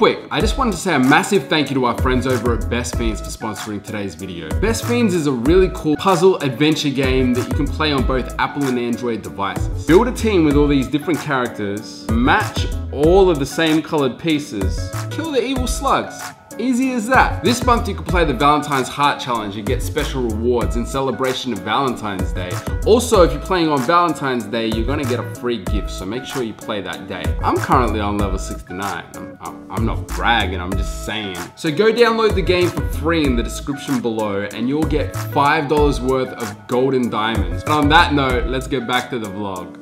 quick, I just wanted to say a massive thank you to our friends over at Best Fiends for sponsoring today's video. Best Fiends is a really cool puzzle adventure game that you can play on both Apple and Android devices. Build a team with all these different characters, match all of the same colored pieces, kill the evil slugs. Easy as that. This month you can play the Valentine's Heart Challenge and get special rewards in celebration of Valentine's Day. Also, if you're playing on Valentine's Day, you're gonna get a free gift, so make sure you play that day. I'm currently on level 69. I'm not bragging, I'm just saying. So go download the game for free in the description below and you'll get $5 worth of golden diamonds. But on that note, let's get back to the vlog.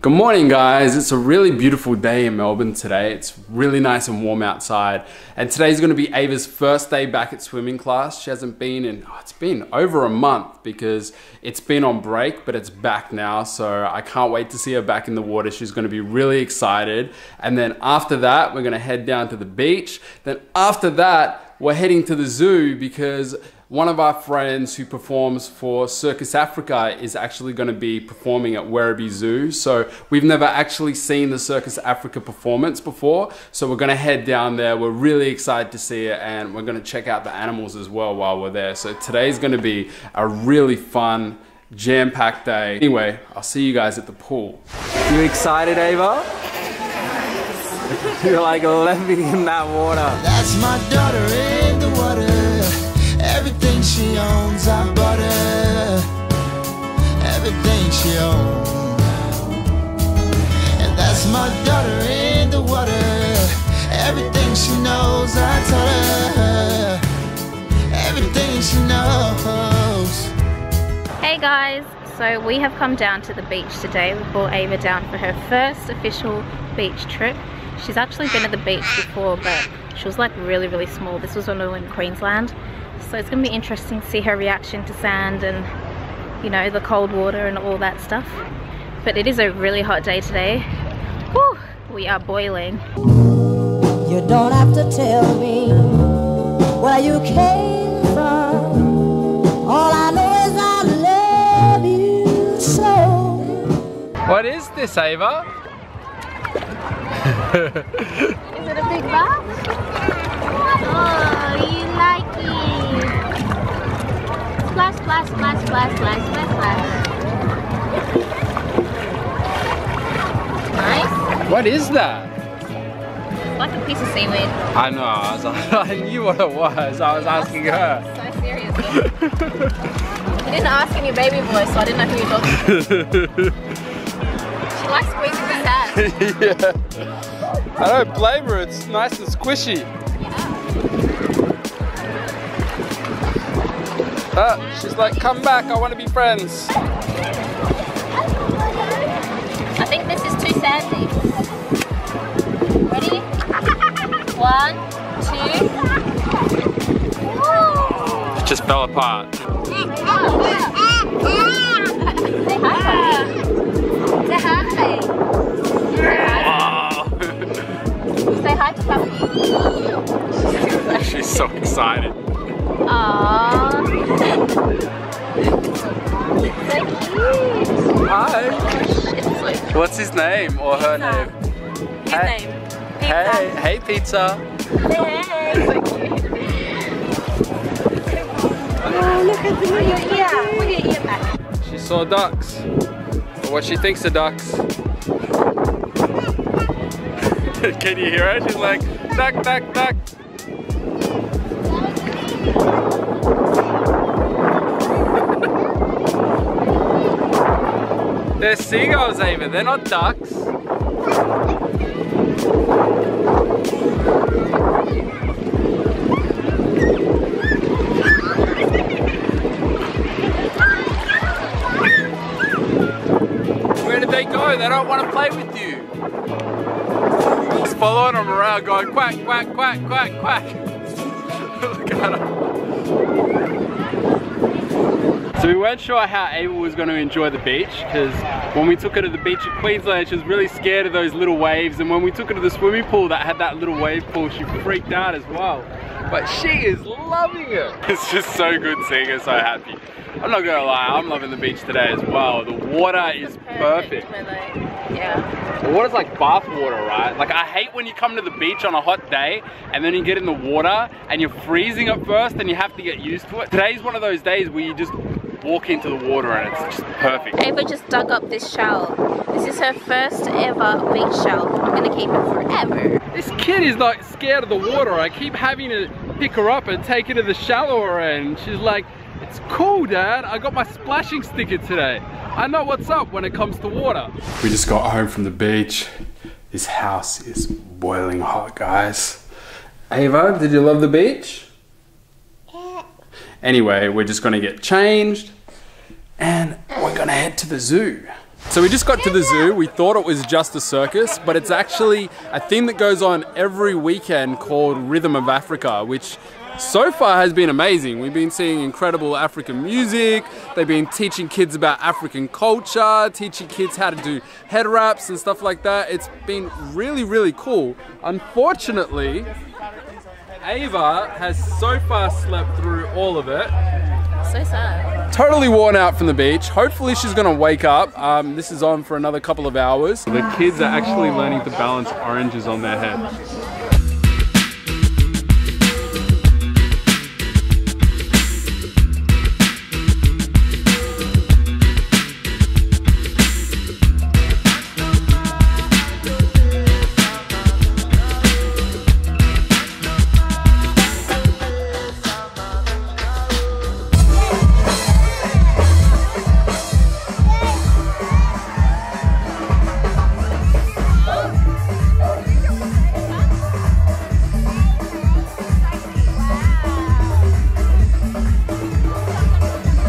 Good morning guys, it's a really beautiful day in Melbourne today. It's really nice and warm outside. And today's gonna be Ava's first day back at swimming class. She hasn't been in, it's been over a month because it's been on break, but it's back now. So I can't wait to see her back in the water. She's gonna be really excited. And then after that, we're gonna head down to the beach. Then after that, we're heading to the zoo because one of our friends who performs for Cirque Africa is actually going to be performing at Werribee Zoo. So we've never actually seen the Cirque Africa performance before. So we're going to head down there. We're really excited to see it and we're going to check out the animals as well while we're there. So today's going to be a really fun, jam-packed day. Anyway, I'll see you guys at the pool. You excited, Ava? You're like leaping in that water. That's my daughter in the water. Everything she owns, I bought her. Everything she owns. And that's my daughter in the water. Everything she knows, I taught her. Everything she knows. Hey guys, so we have come down to the beach today. We brought Ava down for her first official beach trip. She's actually been at the beach before, but she was like really small. This was when we were in Queensland. So it's gonna be interesting to see her reaction to sand and, you know, the cold water and all that stuff. But it is a really hot day today. Whew, we are boiling. You don't have to tell me where you came from. All I know is I love you so. What is this, Ava? Is it a big bath? Oh, you like it. Splash, splash, splash, splash, splash, splash, splash. Nice. What is that? Like a piece of seaweed. I know, I knew what it was. I was asking her. So serious. You didn't ask in your baby voice, so I didn't know who you're talking to. She likes squeezing his hand. Yeah. I don't blame her, it's nice and squishy. Yeah. She's like, come back, I want to be friends. I think this is too sandy. Ready? 1, 2. It just fell apart. Say hi. Wow. Say hi to Papi. She's so excited. Aww. Hi. What's his name or her name? His name. Pizza. Hey, Pizza. Hey, so cute. Oh, look at the ear. Put your ear back. She saw ducks. Or what she thinks are ducks. Can you hear her? She's like, duck, duck, duck. They're seagulls, Ava, they're not ducks. Where did they go? They don't want to play with you. Just following them around going quack, quack, quack, quack, quack. Look at them. So we weren't sure how Ava was going to enjoy the beach because when we took her to the beach at Queensland, she was really scared of those little waves. And when we took her to the swimming pool that had that little wave pool, she freaked out as well. But she is loving it. It's just so good seeing her so happy. I'm not gonna lie, I'm loving the beach today as well. The water is perfect. Yeah. The water's like bath water, right? Like I hate when you come to the beach on a hot day and then you get in the water and you're freezing at first and you have to get used to it. Today's one of those days where you just walk into the water and it's just perfect. Ava just dug up this shell. This is her first ever beach shell. I'm gonna keep it forever. This kid is like scared of the water. I keep having to pick her up and take her to the shallower end. She's like, it's cool, Dad. I got my splashing sticker today. I know what's up when it comes to water. We just got home from the beach. This house is boiling hot, guys. Ava, did you love the beach? Anyway, we're just gonna get changed and we're gonna head to the zoo. So we just got to the zoo. We thought it was just a circus, but it's actually a thing that goes on every weekend called Rhythm of Africa, which so far has been amazing. We've been seeing incredible African music. They've been teaching kids about African culture, teaching kids how to do head wraps and stuff like that. It's been really, really cool. Unfortunately, Ava has so far slept through all of it. So sad. Totally worn out from the beach. Hopefully she's gonna wake up. This is on for another couple of hours. The kids are actually learning to balance oranges on their head.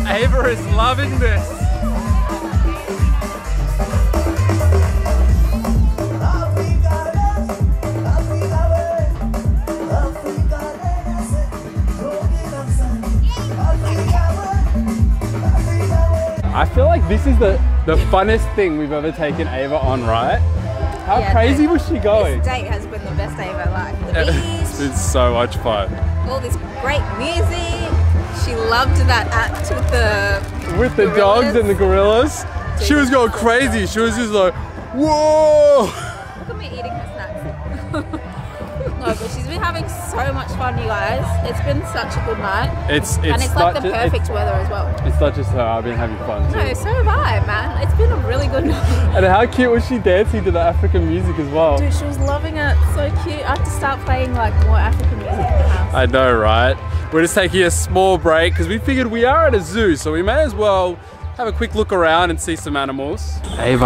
Ava is loving this. I feel like this is the funnest thing we've ever taken Ava on, right? How crazy was she going? This date has been the best day of her life. The beach. It's been so much fun. All this great music. She loved that act with the dogs and the gorillas. She was going crazy. She was just like, whoa! Look at me eating her snacks. No, but she's been having so much fun, you guys. It's been such a good night. It's like the perfect weather as well. It's not just her. I've been having fun too. No, so have I, man. It's been a really good night. And how cute was she dancing to the African music as well? Dude, she was loving it. So cute. I have to start playing like more African music in the house. I know, right? We're just taking a small break because we figured we are at a zoo, so we may as well have a quick look around and see some animals. Ava.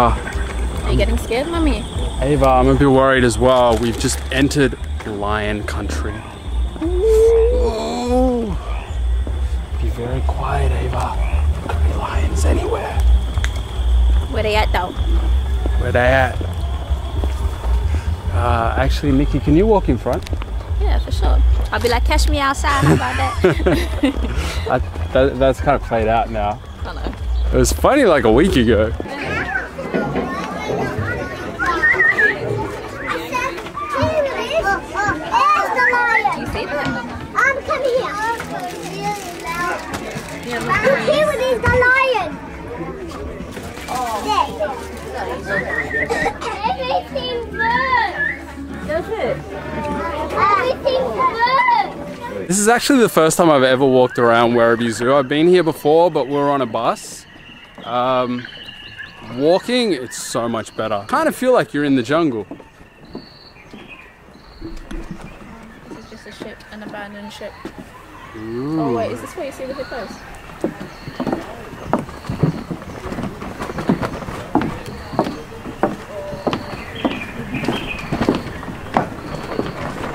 Are you getting scared, Mummy? Ava, I'm a bit worried as well. We've just entered lion country. Ooh. Be very quiet, Ava. There could be lions anywhere. Where they at, though? Where they at? Actually, Nikki, can you walk in front? Yeah, for sure. I'll be like, catch me outside, how about that? That's kind of played out now. I know. It was funny like a week ago. Do you see that? Come here. Look here, it is the lion. Everything burns. Does it? This is actually the first time I've ever walked around Werribee Zoo. I've been here before, but we're on a bus. Walking, it's so much better. Kind of feel like you're in the jungle. This is just a ship, an abandoned ship. Ooh. Oh wait, is this where you see the hippos?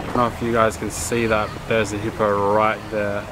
I don't know if you guys can see that, but there's a hippo right there.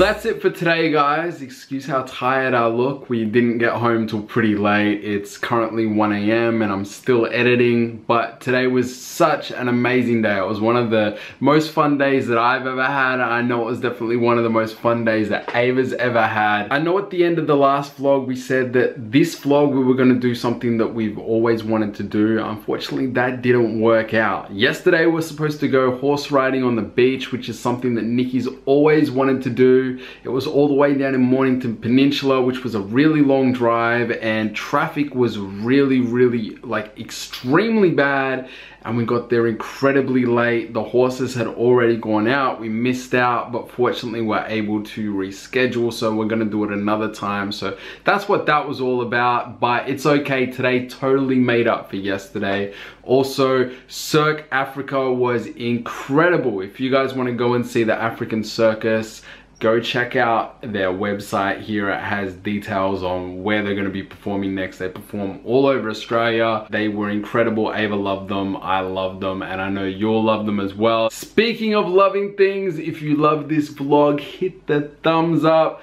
that's it for today, guys. Excuse how tired I look. We didn't get home till pretty late. It's currently 1 AM and I'm still editing, but today was such an amazing day. It was one of the most fun days that I've ever had. I know it was definitely one of the most fun days that Ava's ever had. I know at the end of the last vlog we said that this vlog we were going to do something that we've always wanted to do. Unfortunately, that didn't work out. Yesterday we were supposed to go horse riding on the beach, which is something that Nikki's always wanted to do. It was all the way down in Mornington Peninsula, which was a really long drive, and traffic was really like extremely bad, and we got there incredibly late. The horses had already gone out. We missed out, but fortunately we're able to reschedule, so we're gonna do it another time. So that's what that was all about, but it's okay. Today totally made up for yesterday. Also, Cirque Africa was incredible. If you guys want to go and see the African circus, go check out their website here. It has details on where they're going to be performing next. They perform all over Australia. They were incredible. Ava loved them. I loved them. And I know you'll love them as well. Speaking of loving things, if you love this vlog, hit the thumbs up.